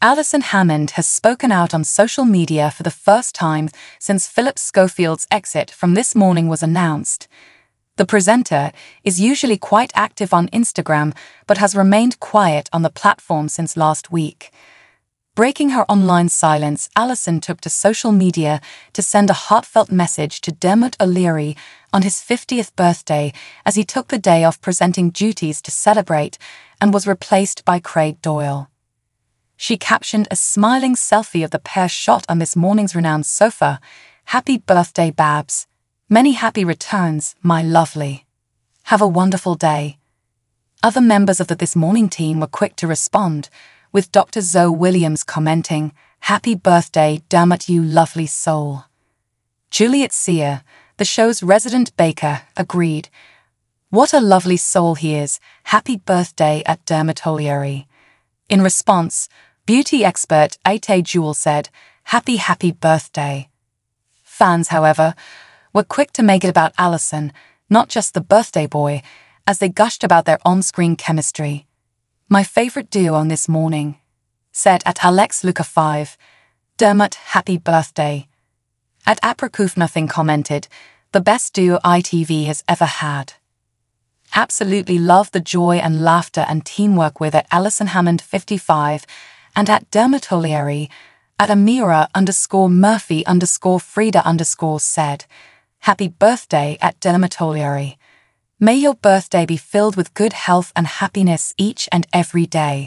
Alison Hammond has spoken out on social media for the first time since Philip Schofield's exit from This Morning was announced. The presenter is usually quite active on Instagram but has remained quiet on the platform since last week. Breaking her online silence, Alison took to social media to send a heartfelt message to Dermot O'Leary on his 50th birthday as he took the day off presenting duties to celebrate and was replaced by Craig Doyle. She captioned a smiling selfie of the pair shot on this morning's renowned sofa. "Happy birthday, Babs. Many happy returns, my lovely. Have a wonderful day." Other members of the This Morning team were quick to respond, with Dr. Zoe Williams commenting, "Happy birthday, Dermot, you lovely soul." Juliet Sear, the show's resident baker, agreed, "What a lovely soul he is. Happy birthday at Dermot O'Leary." In response, beauty expert A.T. Jewell said, Happy birthday." Fans, however, were quick to make it about Alison, not just the birthday boy, as they gushed about their on-screen chemistry. "My favourite duo on This Morning," said @AlexLuca5, "Dermot, happy birthday." @ApricoofNothing commented, "The best duo ITV has ever had. Absolutely love the joy and laughter and teamwork with" @AlisonHammond55 and @DermotO'Leary, @Amira_Murphy_Frida_ said, "Happy birthday at Dermot O'Leary. May your birthday be filled with good health and happiness each and every day."